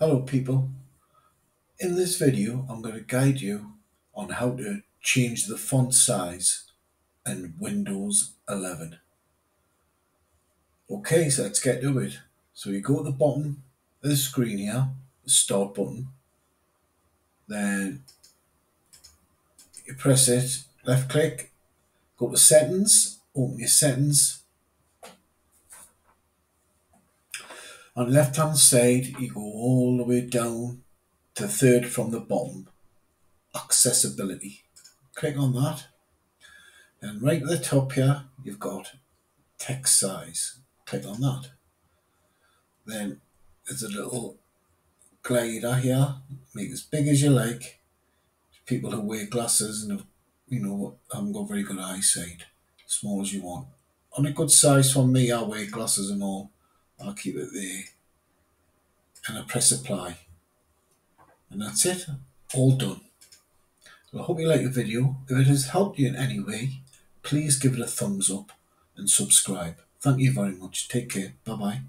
Hello people, in this video I'm going to guide you on how to change the font size in Windows 11. Okay, so let's get to it. So you go to the bottom of the screen here, the start button, then you press it, left click, go to settings, open your settings. On the left hand side you go all the way down to third from the bottom, accessibility. Click on that and right at the top here you've got text size. Click on that. Then there's a little glider here, make it as big as you like. People who wear glasses and haven't got very good eyesight, small as you want. On a good size for me, I wear glasses and all. I'll keep it there and I press apply and that's it, all done. Well, I hope you like the video. If it has helped you in any way, please give it a thumbs up and subscribe. Thank you very much. Take care. Bye bye.